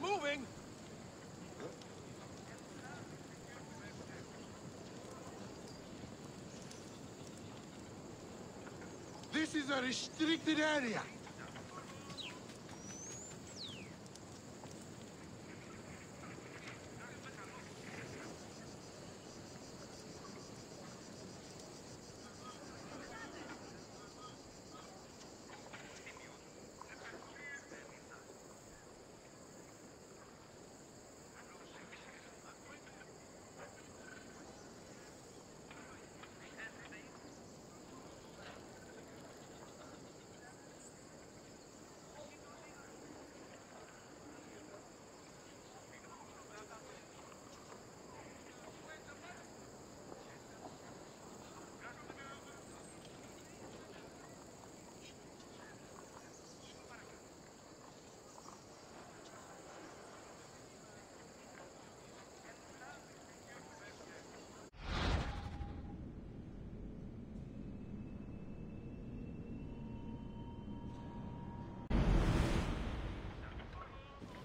not moving. This is a restricted area.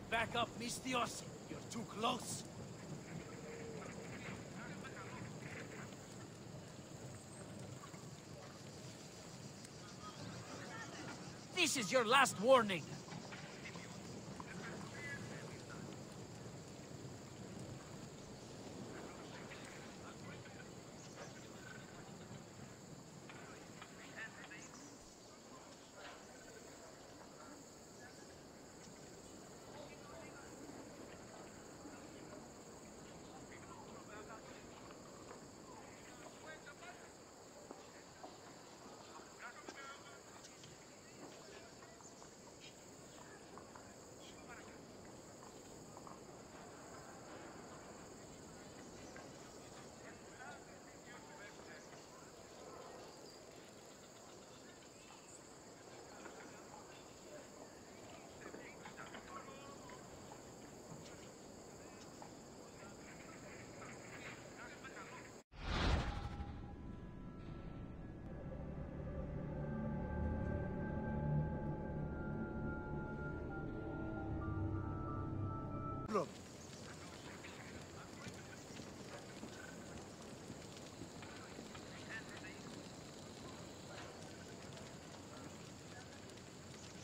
Back up, Mistios. You're too close. This is your last warning.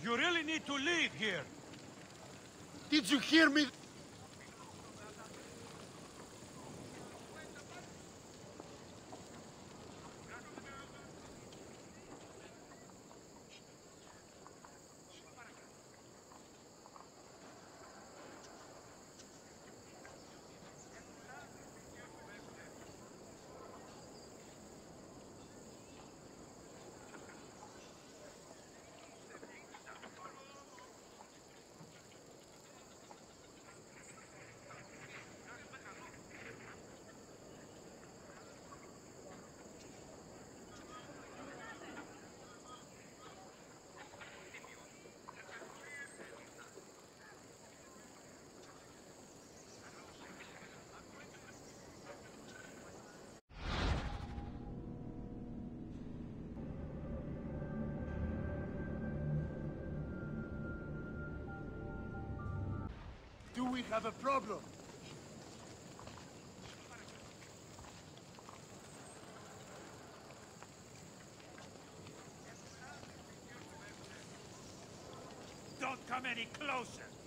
You really need to leave here. Did you hear me? Do we have a problem? Don't come any closer!